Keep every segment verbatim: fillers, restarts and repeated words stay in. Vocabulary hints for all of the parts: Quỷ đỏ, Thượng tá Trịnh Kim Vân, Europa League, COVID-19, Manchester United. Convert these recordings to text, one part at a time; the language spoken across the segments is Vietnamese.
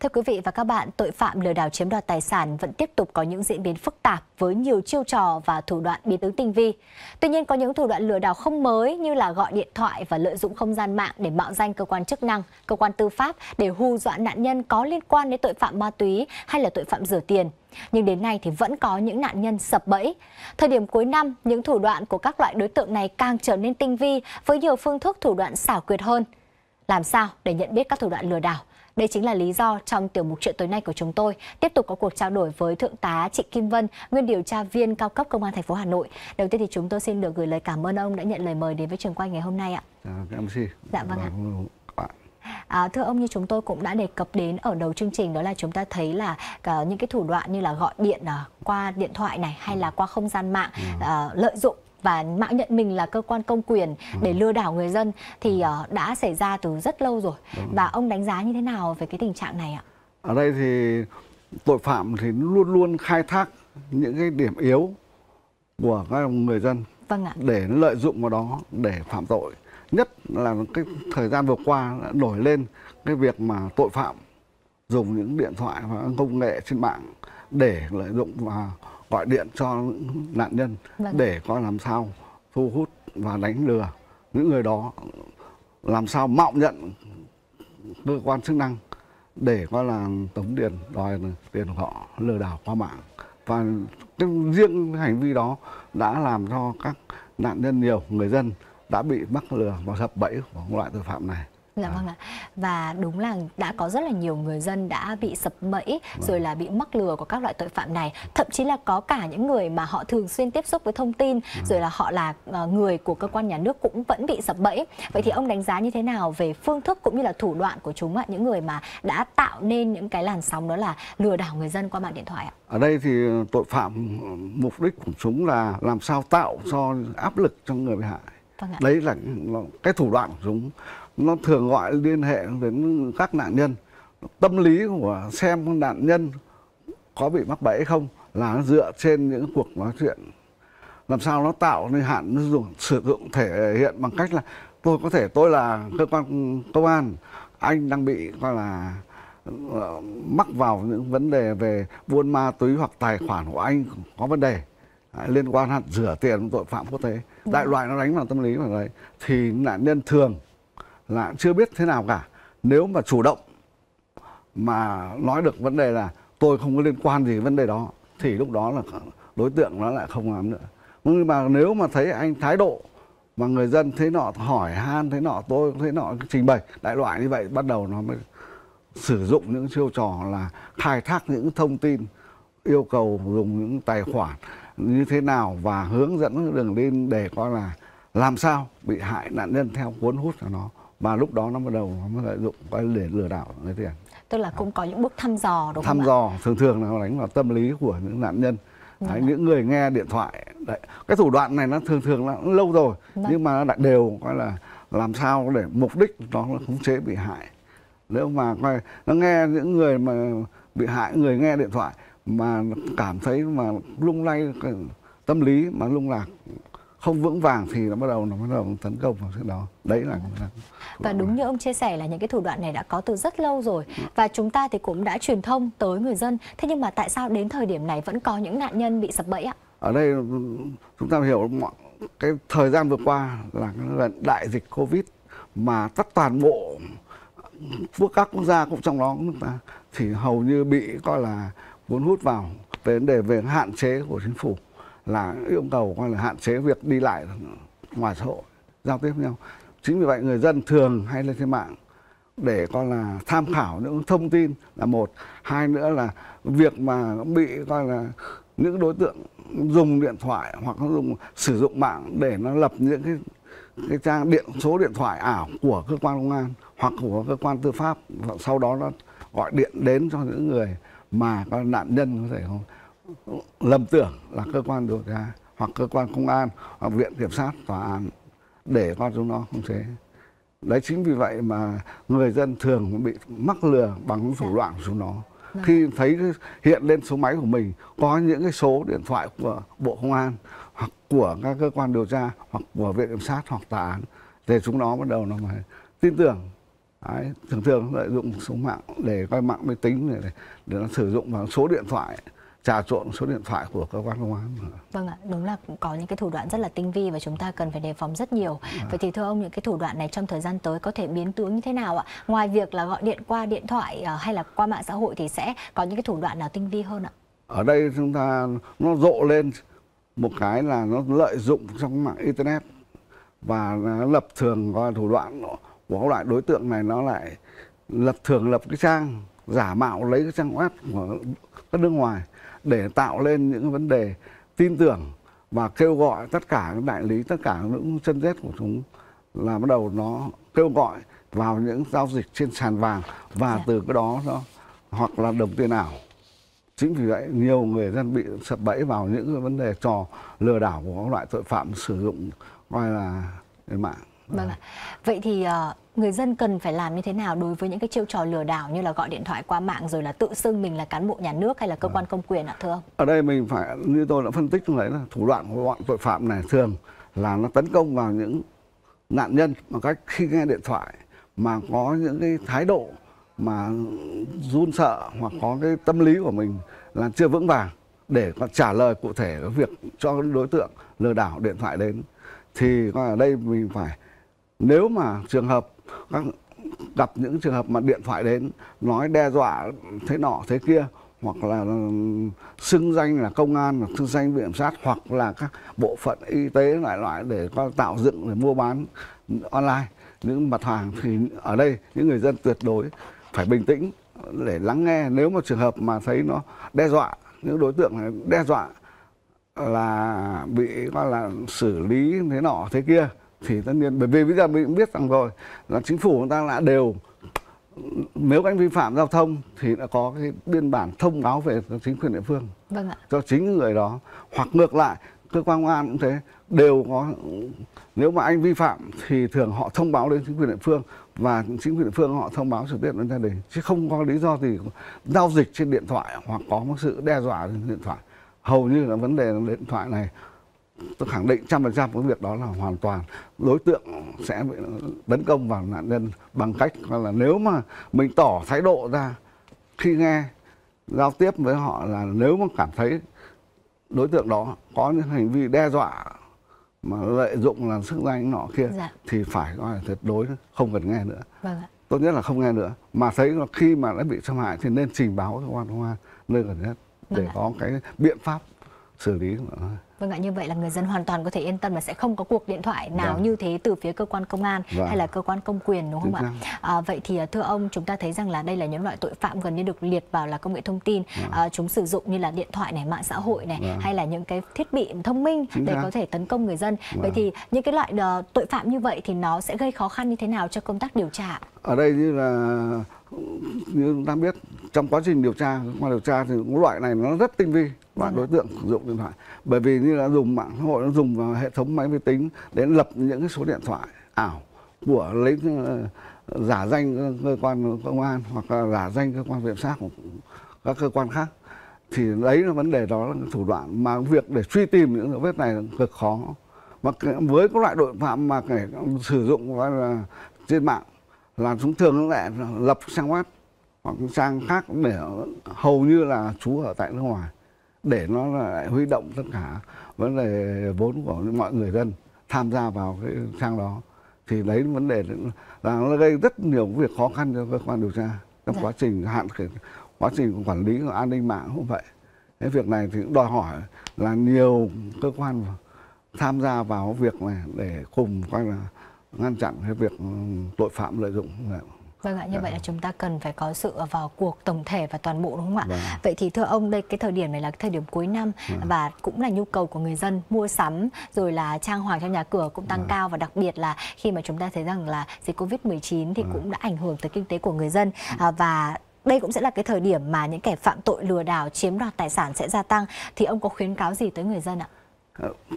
Thưa quý vị và các bạn, tội phạm lừa đảo chiếm đoạt tài sản vẫn tiếp tục có những diễn biến phức tạp với nhiều chiêu trò và thủ đoạn biến tướng tinh vi. Tuy nhiên, có những thủ đoạn lừa đảo không mới như là gọi điện thoại và lợi dụng không gian mạng để mạo danh cơ quan chức năng, cơ quan tư pháp để hù dọa nạn nhân có liên quan đến tội phạm ma túy hay là tội phạm rửa tiền. Nhưng đến nay thì vẫn có những nạn nhân sập bẫy. Thời điểm cuối năm, những thủ đoạn của các loại đối tượng này càng trở nên tinh vi với nhiều phương thức thủ đoạn xảo quyệt hơn. Làm sao để nhận biết các thủ đoạn lừa đảo? Đây chính là lý do trong tiểu mục chuyện tối nay của chúng tôi tiếp tục có cuộc trao đổi với Thượng tá Trịnh Kim Vân, nguyên điều tra viên cao cấp Công an thành phố Hà Nội. Đầu tiên thì chúng tôi xin được gửi lời cảm ơn ông đã nhận lời mời đến với trường quay ngày hôm nay ạ. À, cảm ơn. Dạ vâng ạ. À, thưa ông, như chúng tôi cũng đã đề cập đến ở đầu chương trình, đó là chúng ta thấy là cả những cái thủ đoạn như là gọi điện uh, qua điện thoại này hay là qua không gian mạng, uh, lợi dụng và mạo nhận mình là cơ quan công quyền để lừa đảo người dân thì uh, đã xảy ra từ rất lâu rồi. Đúng. Và ông đánh giá như thế nào về cái tình trạng này ạ? Ở đây thì tội phạm thì luôn luôn khai thác những cái điểm yếu của các người dân, vâng ạ, để lợi dụng vào đó để phạm tội. Nhất là cái thời gian vừa qua đã nổi lên cái việc mà tội phạm dùng những điện thoại và công nghệ trên mạng để lợi dụng và gọi điện cho nạn nhân, vâng, để coi làm sao thu hút và đánh lừa những người đó, làm sao mạo nhận cơ quan chức năng để coi là tống tiền, đòi tiền của họ, lừa đảo qua mạng. Và cái riêng hành vi đó đã làm cho các nạn nhân, nhiều người dân đã bị mắc lừa và sập bẫy của loại tội phạm này. Dạ vâng ạ. Và đúng là đã có rất là nhiều người dân đã bị sập bẫy, vâng, rồi là bị mắc lừa của các loại tội phạm này. Thậm chí là có cả những người mà họ thường xuyên tiếp xúc với thông tin, vâng, rồi là họ là người của cơ quan nhà nước cũng vẫn bị sập bẫy. Vậy thì ông đánh giá như thế nào về phương thức cũng như là thủ đoạn của chúng ạ, những người mà đã tạo nên những cái làn sóng đó là lừa đảo người dân qua mạng điện thoại ạ? Ở đây thì tội phạm mục đích của chúng là làm sao tạo cho áp lực cho người bị hại. Vâng, đấy là cái thủ đoạn của chúng. Nó thường gọi liên hệ đến các nạn nhân. Tâm lý của xem nạn nhân có bị mắc bẫy không là nó dựa trên những cuộc nói chuyện. Làm sao nó tạo nên hạn, nó dùng, sử dụng thể hiện bằng cách là tôi có thể tôi là cơ quan công an, anh đang bị coi là mắc vào những vấn đề về buôn ma túy hoặc tài khoản của anh có vấn đề liên quan hạn rửa tiền tội phạm quốc tế. Đại loại nó đánh vào tâm lý vào đấy thì nạn nhân thường là chưa biết thế nào cả. Nếu mà chủ động mà nói được vấn đề là tôi không có liên quan gì vấn đề đó thì lúc đó là đối tượng nó lại không làm nữa. Nhưng mà nếu mà thấy anh thái độ mà người dân thế nọ hỏi han, thế nọ tôi thế nọ trình bày đại loại như vậy, bắt đầu nó mới sử dụng những chiêu trò là khai thác những thông tin, yêu cầu dùng những tài khoản như thế nào và hướng dẫn đường đi để coi là làm sao bị hại nạn nhân theo cuốn hút của nó, và lúc đó nó bắt đầu nó lợi dụng cái để lừa đảo lấy tiền. Tức là cũng có những bước thăm dò, đúng thăm không dò ạ? Thường thường là nó đánh vào tâm lý của những nạn nhân, đấy, những người nghe điện thoại. Đấy, cái thủ đoạn này nó thường thường là lâu rồi, vâng, nhưng mà nó đều coi là làm sao để mục đích nó khống chế bị hại. Nếu mà coi nó nghe những người mà bị hại, người nghe điện thoại mà cảm thấy mà lung lay tâm lý, mà lung lạc không vững vàng thì nó bắt đầu nó bắt đầu tấn công vào cái đó. Đấy là, là và đúng này, như ông chia sẻ là những cái thủ đoạn này đã có từ rất lâu rồi và chúng ta thì cũng đã truyền thông tới người dân. Thế nhưng mà tại sao đến thời điểm này vẫn có những nạn nhân bị sập bẫy ạ? Ở đây chúng ta hiểu cái thời gian vừa qua là cái đại dịch Covid mà tất toàn bộ các quốc gia cũng trong đó thì hầu như bị coi là cuốn hút vào vấn đề về hạn chế của chính phủ, là yêu cầu coi là hạn chế việc đi lại ngoài xã hội, giao tiếp với nhau. Chính vì vậy người dân thường hay lên trên mạng để coi là tham khảo những thông tin là một, hai nữa là việc mà bị coi là những đối tượng dùng điện thoại hoặc nó dùng sử dụng mạng để nó lập những cái, cái trang điện số điện thoại ảo của cơ quan công an hoặc của cơ quan tư pháp, và sau đó nó gọi điện đến cho những người mà các nạn nhân có thể không lầm tưởng là cơ quan điều tra hoặc cơ quan công an hoặc viện kiểm sát, tòa án để con chúng nó không chế. Đấy, chính vì vậy mà người dân thường bị mắc lừa bằng những thủ đoạn của chúng nó. Khi thấy hiện lên số máy của mình có những cái số điện thoại của Bộ Công an hoặc của các cơ quan điều tra hoặc của viện kiểm sát hoặc tòa án thì chúng nó bắt đầu nó mà tin tưởng. Đấy, thường thường lợi dụng số mạng để coi mạng máy tính để, để, để nó sử dụng vào số điện thoại, trà trộn số điện thoại của cơ quan công an. Vâng ạ, đúng là có những cái thủ đoạn rất là tinh vi và chúng ta cần phải đề phòng rất nhiều. À. Vậy thì thưa ông, những cái thủ đoạn này trong thời gian tới có thể biến tướng như thế nào ạ? Ngoài việc là gọi điện qua điện thoại hay là qua mạng xã hội thì sẽ có những cái thủ đoạn nào tinh vi hơn ạ? Ở đây chúng ta nó rộ lên một cái là nó lợi dụng trong mạng internet và lập thường gọi thủ đoạn của các loại đối tượng này, nó lại lập thường lập cái trang giả mạo lấy cái trang web của các nước ngoài để tạo lên những vấn đề tin tưởng và kêu gọi tất cả các đại lý, tất cả những chân rết của chúng là bắt đầu nó kêu gọi vào những giao dịch trên sàn vàng và từ cái đó nó hoặc là đồng tiền ảo. Chính vì vậy nhiều người dân bị sập bẫy vào những vấn đề trò lừa đảo của các loại tội phạm sử dụng gọi là mạng. Vâng ạ. Vậy thì uh, người dân cần phải làm như thế nào đối với những cái chiêu trò lừa đảo như là gọi điện thoại qua mạng rồi là tự xưng mình là cán bộ nhà nước hay là cơ quan công quyền ạ thưa ông? Ở đây mình phải, như tôi đã phân tích trong đấy, là thủ đoạn của bọn tội phạm này thường là nó tấn công vào những nạn nhân bằng cách khi nghe điện thoại mà có những cái thái độ mà run sợ hoặc có cái tâm lý của mình là chưa vững vàng để trả lời cụ thể cái việc cho đối tượng lừa đảo điện thoại đến, thì ở đây mình phải, nếu mà trường hợp các, gặp những trường hợp mà điện thoại đến nói đe dọa thế nọ thế kia hoặc là xưng danh là công an hoặc xưng danh viện sát hoặc là các bộ phận y tế loại loại để có tạo dựng để mua bán online những mặt hàng, thì ở đây những người dân tuyệt đối phải bình tĩnh để lắng nghe. Nếu mà trường hợp mà thấy nó đe dọa, những đối tượng này đe dọa là bị gọi là xử lý thế nọ thế kia, thì tất nhiên bởi vì bây giờ mình biết rằng rồi là chính phủ chúng ta đã đều, nếu anh vi phạm giao thông thì đã có cái biên bản thông báo về chính quyền địa phương. Vâng ạ. Cho chính người đó, hoặc ngược lại cơ quan công an cũng thế, đều có, nếu mà anh vi phạm thì thường họ thông báo đến chính quyền địa phương và chính quyền địa phương họ thông báo trực tiếp đến gia đình, chứ không có lý do gì giao dịch trên điện thoại hoặc có một sự đe dọa trên điện thoại. Hầu như là vấn đề điện thoại này tôi khẳng định trăm phần trăm cái việc đó là hoàn toàn đối tượng sẽ bị tấn công vào nạn nhân bằng cách là nếu mà mình tỏ thái độ ra khi nghe giao tiếp với họ, là nếu mà cảm thấy đối tượng đó có những hành vi đe dọa mà lợi dụng làm sức danh nọ kia, dạ, thì phải gọi là tuyệt đối không cần nghe nữa. Vâng ạ. Tốt nhất là không nghe nữa, mà thấy là khi mà đã bị xâm hại thì nên trình báo cơ quan công an nơi gần nhất để vâng có cái biện pháp xử lý. Vâng ạ, như vậy là người dân hoàn toàn có thể yên tâm là sẽ không có cuộc điện thoại nào dạ. như thế từ phía cơ quan công an dạ. hay là cơ quan công quyền, đúng không ạ? À, vậy thì thưa ông, chúng ta thấy rằng là đây là những loại tội phạm gần như được liệt vào là công nghệ thông tin. Dạ. À, chúng sử dụng như là điện thoại này, mạng xã hội này dạ. hay là những cái thiết bị thông minh chính để ra. có thể tấn công người dân. Dạ. Vậy thì những cái loại uh, tội phạm như vậy thì nó sẽ gây khó khăn như thế nào cho công tác điều tra? Ở đây như là như chúng ta biết, trong quá trình điều tra, qua điều tra thì loại này nó rất tinh vi. Và đối tượng sử dụng điện thoại, bởi vì như là dùng mạng xã hội, nó dùng vào hệ thống máy vi tính để lập những cái số điện thoại ảo của lấy giả danh cơ quan công an hoặc là giả danh cơ quan viện sát của các cơ quan khác, thì đấy là vấn đề, đó là thủ đoạn mà việc để truy tìm những dấu vết này là cực khó. Và với các loại tội phạm mà kể sử dụng là trên mạng là chúng thường lại lập trang web hoặc trang khác để hầu như là trú ở tại nước ngoài, để nó lại huy động tất cả vấn đề vốn của mọi người dân tham gia vào cái trang đó, thì đấy vấn đề là nó gây rất nhiều việc khó khăn cho cơ quan điều tra trong dạ. quá trình hạn quá trình quản lý của an ninh mạng cũng vậy. Cái việc này thì cũng đòi hỏi là nhiều cơ quan tham gia vào việc này để cùng coi là ngăn chặn cái việc tội phạm lợi dụng. Vâng ạ, như vậy là chúng ta cần phải có sự vào cuộc tổng thể và toàn bộ, đúng không ạ? Vâng. Vậy thì thưa ông, đây cái thời điểm này là cái thời điểm cuối năm vâng. và cũng là nhu cầu của người dân mua sắm rồi là trang hoàng trong nhà cửa cũng tăng vâng. cao, và đặc biệt là khi mà chúng ta thấy rằng là dịch Covid mười chín thì vâng. cũng đã ảnh hưởng tới kinh tế của người dân, à, và đây cũng sẽ là cái thời điểm mà những kẻ phạm tội lừa đảo chiếm đoạt tài sản sẽ gia tăng, thì ông có khuyến cáo gì tới người dân ạ?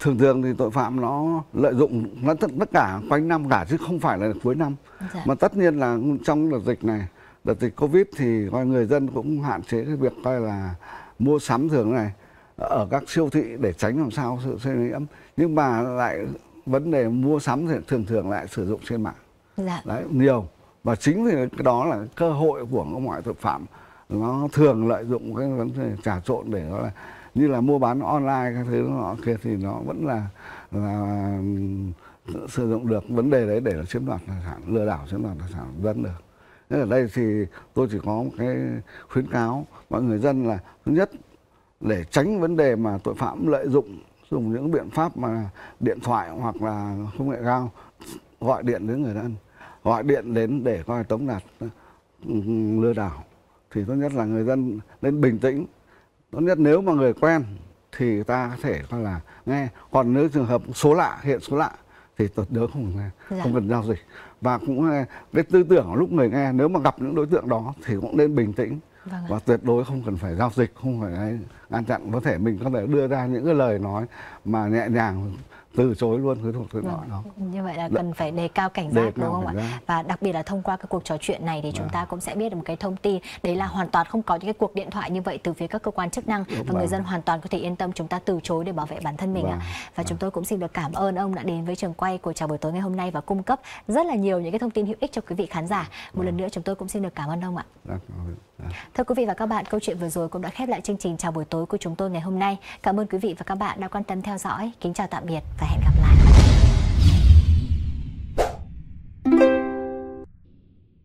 Thường thường thì tội phạm nó lợi dụng nó tất cả quanh năm cả, chứ không phải là cuối năm dạ. mà tất nhiên là trong đợt dịch này, đợt dịch Covid thì coi người dân cũng hạn chế cái việc coi là mua sắm thường này ở các siêu thị để tránh làm sao sự lây nhiễm, nhưng mà lại vấn đề mua sắm thì thường thường lại sử dụng trên mạng dạ. đấy nhiều, Và chính vì cái đó là cơ hội của các loại tội phạm, nó thường lợi dụng cái vấn đề trà trộn để nó là như là mua bán online các thứ nọ kia, thì nó vẫn là, là sử dụng được vấn đề đấy để nó chiếm đoạt tài sản, lừa đảo chiếm đoạt tài sản dân được. Nên ở đây thì tôi chỉ có một cái khuyến cáo mọi người dân là, thứ nhất, để tránh vấn đề mà tội phạm lợi dụng dùng những biện pháp mà điện thoại hoặc là công nghệ cao, gọi điện đến người dân, gọi điện đến để coi tống đạt lừa đảo, thì tốt nhất là người dân nên bình tĩnh. Tốt nhất nếu mà người quen thì ta có thể coi là nghe, còn nếu trường hợp số lạ, hiện số lạ thì tuyệt đối không dạ. không cần giao dịch. Và cũng cái tư tưởng lúc người nghe, nếu mà gặp những đối tượng đó thì cũng nên bình tĩnh, vâng và tuyệt đối không cần phải giao dịch, không phải ngăn chặn. Có thể mình có thể đưa ra những cái lời nói mà nhẹ nhàng, từ chối luôn cái thuộc cái loại đó. Như vậy là cần phải đề cao cảnh giác, đúng không ạ? Và đặc biệt là thông qua cái cuộc trò chuyện này thì chúng ta cũng sẽ biết được một cái thông tin, đấy là hoàn toàn không có những cái cuộc điện thoại như vậy từ phía các cơ quan chức năng, và người dân hoàn toàn có thể yên tâm chúng ta từ chối để bảo vệ bản thân mình ạ. Và chúng tôi cũng xin được cảm ơn ông đã đến với trường quay của Chào Buổi Tối ngày hôm nay và cung cấp rất là nhiều những cái thông tin hữu ích cho quý vị khán giả. Một lần nữa chúng tôi cũng xin được cảm ơn ông ạ. Thưa quý vị và các bạn, câu chuyện vừa rồi cũng đã khép lại chương trình Chào Buổi Tối của chúng tôi ngày hôm nay. Cảm ơn quý vị và các bạn đã quan tâm theo dõi. Kính chào tạm biệt và hẹn gặp lại.